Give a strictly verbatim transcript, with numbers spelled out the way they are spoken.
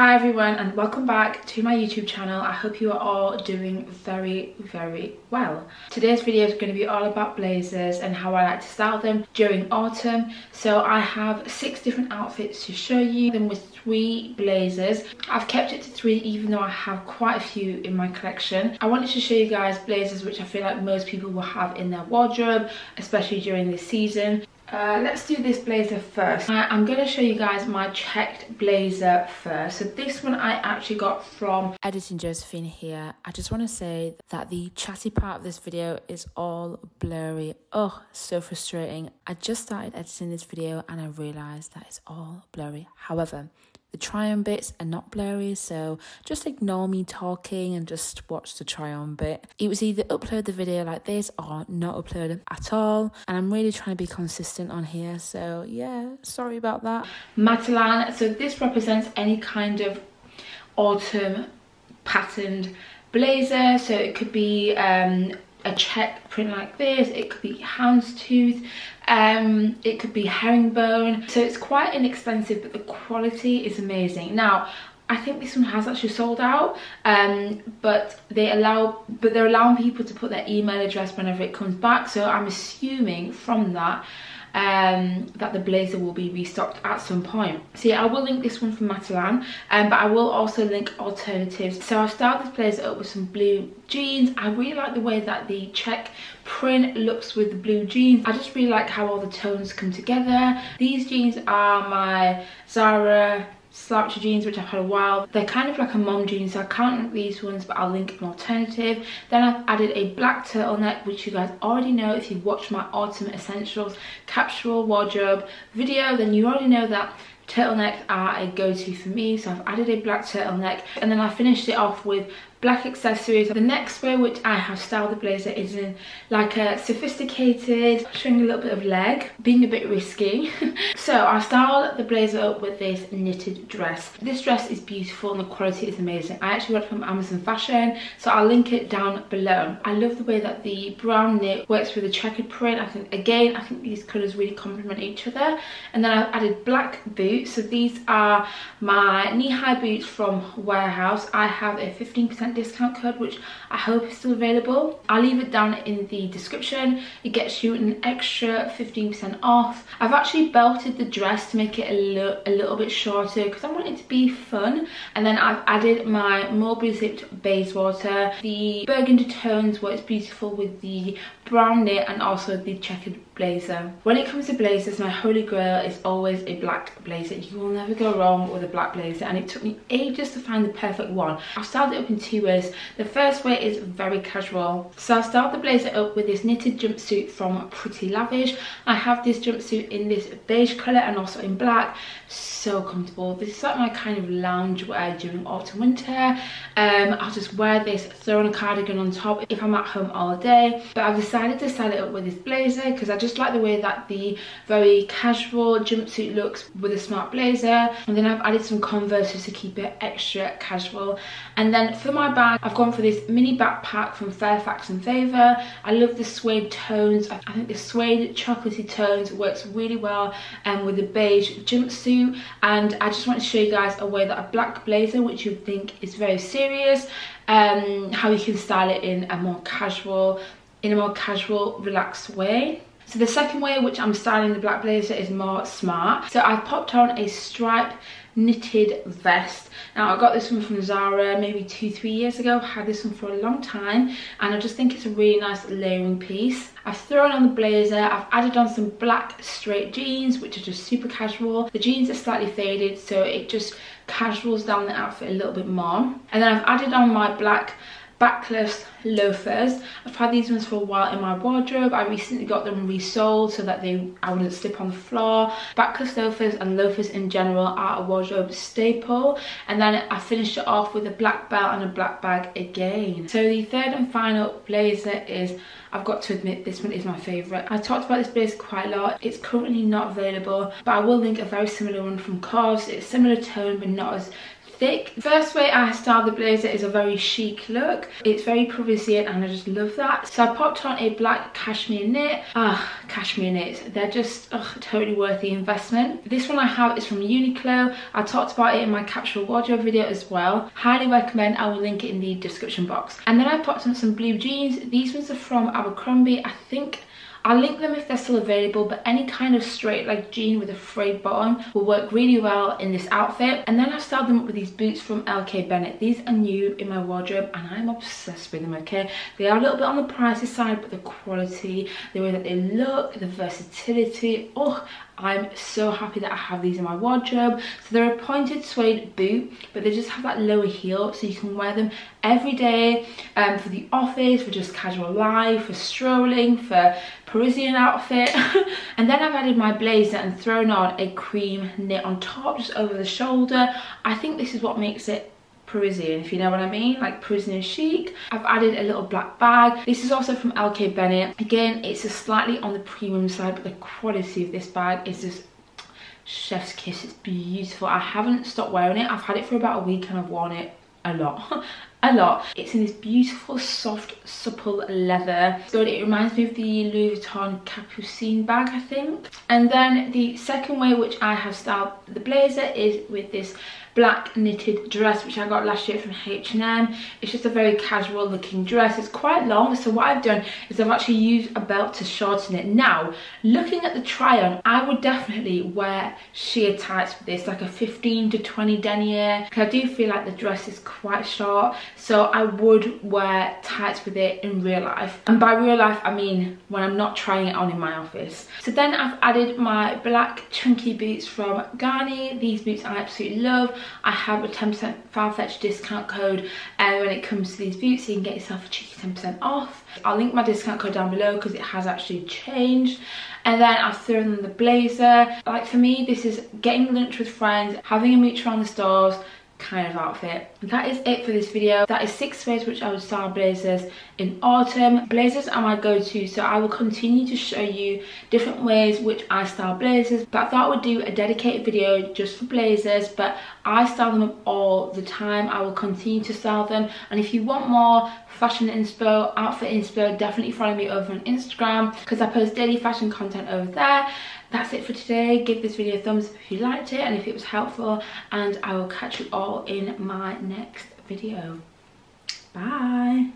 Hi everyone, and welcome back to my YouTube channel. I hope you are all doing very very well. Today's video is going to be all about blazers and how I like to style them during autumn. So I have six different outfits to show you, them with three blazers. I've kept it to three even though I have quite a few in my collection. I wanted to show you guys blazers which I feel like most people will have in their wardrobe, especially during this season. Uh, let's do this blazer first. I, I'm going to show you guys my checked blazer first. So this one I actually got from Editing Josephine here. I just want to say that the chatty part of this video is all blurry. Oh, so frustrating. I just started editing this video and I realised that it's all blurry. However, the try-on bits are not blurry, so just ignore me talking and just watch the try-on bit. It was either upload the video like this or not upload at all, and I'm really trying to be consistent on here, so yeah, sorry about that. Matalan, so this represents any kind of autumn patterned blazer, so it could be um, a check print like this, it could be houndstooth, um it could be herringbone. So it's quite inexpensive, but the quality is amazing. Now I think this one has actually sold out, um but they allow but they're allowing people to put their email address whenever it comes back, so I'm assuming from that um that the blazer will be restocked at some point. So yeah, I will link this one from Matalan, um, but I will also link alternatives. So I've styled this blazer up with some blue jeans. I really like the way that the check print looks with the blue jeans. I just really like how all the tones come together. These jeans are my Zara slouchy jeans, which I've had a while. They're kind of like a mom jeans, so I can't link these ones, but I'll link an alternative. Then I've added a black turtleneck, which you guys already know if you've watched my autumn essentials capsule wardrobe video, then you already know that turtlenecks are a go-to for me, so I've added a black turtleneck. And then I finished it off with black accessories. The next way which I have styled the blazer is in like a sophisticated, showing a little bit of leg, being a bit risky. So I styled the blazer up with this knitted dress. This dress is beautiful and the quality is amazing. I actually got it from Amazon Fashion, so I'll link it down below. I love the way that the brown knit works with the checkered print. I think again, I think these colours really complement each other. And then I've added black boots. So these are my knee-high boots from Warehouse. I have a fifteen percent discount code which I hope is still available. I'll leave it down in the description. It gets you an extra fifteen percent off. I've actually belted the dress to make it a, lo a little bit shorter because I want it to be fun. And then I've added my Mulberry zipped Bayswater. The burgundy tones works beautiful with the brown knit and also the checkered blazer. When it comes to blazers, my holy grail is always a black blazer. You will never go wrong with a black blazer, and it took me ages to find the perfect one. I've styled it up in two ways. The first way is very casual. So I styled the blazer up with this knitted jumpsuit from Pretty Lavish. I have this jumpsuit in this beige colour and also in black. So comfortable. This is like my kind of lounge wear during autumn winter. Um, I'll just wear this, throw on a cardigan on top if I'm at home all day. But I've decided to style it up with this blazer because I just like the way that the very casual jumpsuit looks with a smart blazer. And then I've added some Converse just to keep it extra casual. And then for my bag, I've gone for this mini backpack from Fairfax and Favor. I love the suede tones. I think the suede chocolatey tones works really well and um, with the beige jumpsuit. And I just want to show you guys a way that a black blazer, which you think is very serious, um, how you can style it in a more casual, in a more casual, relaxed way. So the second way which I'm styling the black blazer is more smart. So I've popped on a stripe knitted vest. Now I got this one from Zara maybe two, three years ago. I've had this one for a long time and I just think it's a really nice layering piece. I've thrown on the blazer, I've added on some black straight jeans which are just super casual. The jeans are slightly faded so it just casuals down the outfit a little bit more. And then I've added on my black backless loafers. I've had these ones for a while in my wardrobe. I recently got them resold so that they I wouldn't slip on the floor. Backless loafers and loafers in general are a wardrobe staple. And then I finished it off with a black belt and a black bag again. So the third and final blazer is, I've got to admit, this one is my favourite. I talked about this blazer quite a lot. It's currently not available, but I will link a very similar one from C O S. It's similar tone but not as thick. The first way I styled the blazer is a very chic look. It's very Parisian and I just love that. So I popped on a black cashmere knit. Ah, cashmere knits. They're just ugh, totally worth the investment. This one I have is from Uniqlo. I talked about it in my capsule wardrobe video as well. Highly recommend. I will link it in the description box. And then I popped on some blue jeans. These ones are from Abercrombie, I think. I'll link them if they're still available, but any kind of straight leg jean with a frayed bottom will work really well in this outfit. And then I've styled them up with these boots from L K Bennett. These are new in my wardrobe and I'm obsessed with them, okay? They are a little bit on the pricey side, but the quality, the way that they look, the versatility, oh, I'm so happy that I have these in my wardrobe. So they're a pointed suede boot, but they just have that lower heel, so you can wear them every day um, for the office, for just casual life, for strolling, for Parisian outfit. And then I've added my blazer and thrown on a cream knit on top, just over the shoulder. I think this is what makes it Parisian, if you know what I mean, like Parisian chic. I've added a little black bag. This is also from L K Bennett. Again, it's a slightly on the premium side, but the quality of this bag is just chef's kiss. It's beautiful. I haven't stopped wearing it. I've had it for about a week and I've worn it a lot. A lot. It's in this beautiful, soft, supple leather. So it reminds me of the Louis Vuitton Capucine bag, I think. And then the second way which I have styled the blazer is with this black knitted dress, which I got last year from H and M. It's just a very casual looking dress. It's quite long, so what I've done is I've actually used a belt to shorten it. Now, looking at the try on, I would definitely wear sheer tights for this, like a fifteen to twenty denier, because I do feel like the dress is quite short. So I would wear tights with it in real life. And by real life, I mean when I'm not trying it on in my office. So then I've added my black chunky boots from Garni. These boots I absolutely love. I have a ten percent Farfetch discount code uh, when it comes to these boots, so you can get yourself a cheeky ten percent off. I'll link my discount code down below because it has actually changed. And then I've thrown on the blazer. Like for me, this is getting lunch with friends, having a mooch around the stores, kind of outfit. That is it for this video. That is six ways which I would style blazers in autumn. Blazers are my go-to, so I will continue to show you different ways which I style blazers, but I thought I would do a dedicated video just for blazers, but I style them up all the time. I will continue to style them, and if you want more fashion inspo, outfit inspo, definitely follow me over on Instagram because I post daily fashion content over there. That's it for today. Give this video a thumbs up if you liked it and if it was helpful, and I will catch you all in my next video. Bye.